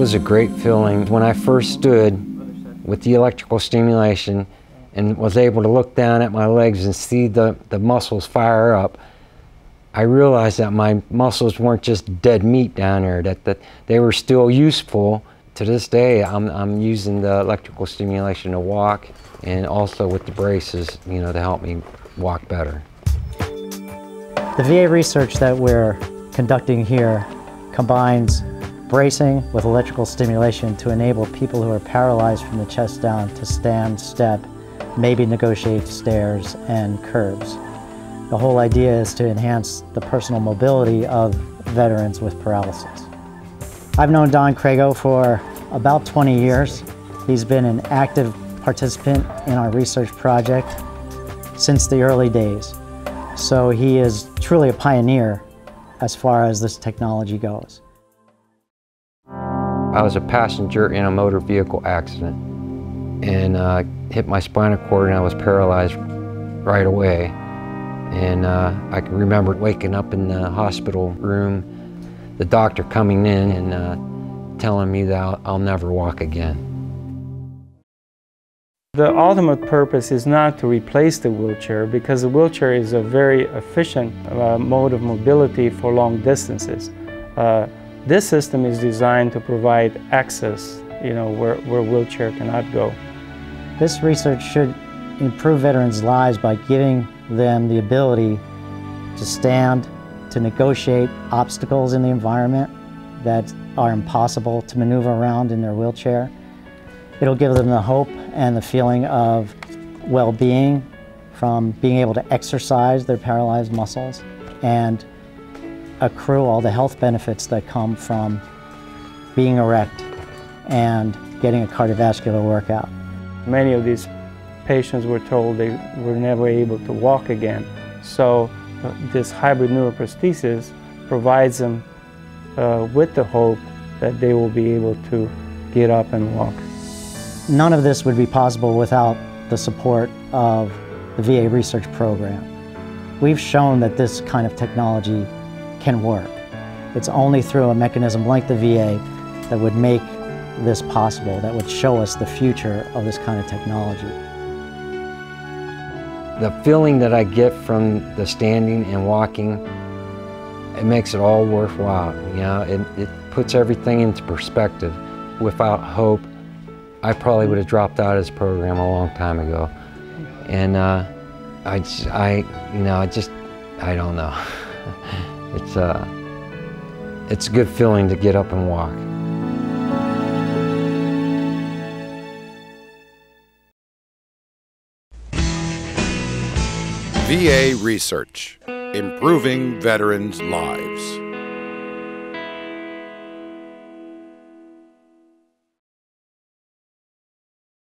was a great feeling when I first stood with the electrical stimulation and was able to look down at my legs and see the muscles fire up. I realized that my muscles weren't just dead meat down there, that they were still useful. To this day, I'm using the electrical stimulation to walk, and also with the braces, you know, to help me walk better. The VA research that we're conducting here combines bracing with electrical stimulation to enable people who are paralyzed from the chest down to stand, step, maybe negotiate stairs and curbs. The whole idea is to enhance the personal mobility of veterans with paralysis. I've known Don Crago for about 20 years. He's been an active participant in our research project since the early days. So he is truly a pioneer as far as this technology goes. I was a passenger in a motor vehicle accident and hit my spinal cord, and I was paralyzed right away. And I can remember waking up in the hospital room, the doctor coming in and telling me that I'll never walk again. The ultimate purpose is not to replace the wheelchair, because the wheelchair is a very efficient mode of mobility for long distances. This system is designed to provide access, you know, where wheelchair cannot go. This research should improve veterans' lives by giving them the ability to stand, to negotiate obstacles in the environment that are impossible to maneuver around in their wheelchair. It'll give them the hope and the feeling of well-being from being able to exercise their paralyzed muscles and accrue all the health benefits that come from being erect and getting a cardiovascular workout. Many of these patients were told they were never able to walk again, so this hybrid neuroprosthesis provides them with the hope that they will be able to get up and walk. None of this would be possible without the support of the VA research program. We've shown that this kind of technology can work. It's only through a mechanism like the VA that would make this possible, that would show us the future of this kind of technology. The feeling that I get from the standing and walking, it makes it all worthwhile. You know, it puts everything into perspective. Without hope, I probably would have dropped out of this program a long time ago, and I don't know. It's a good feeling to get up and walk. VA Research, improving veterans' lives.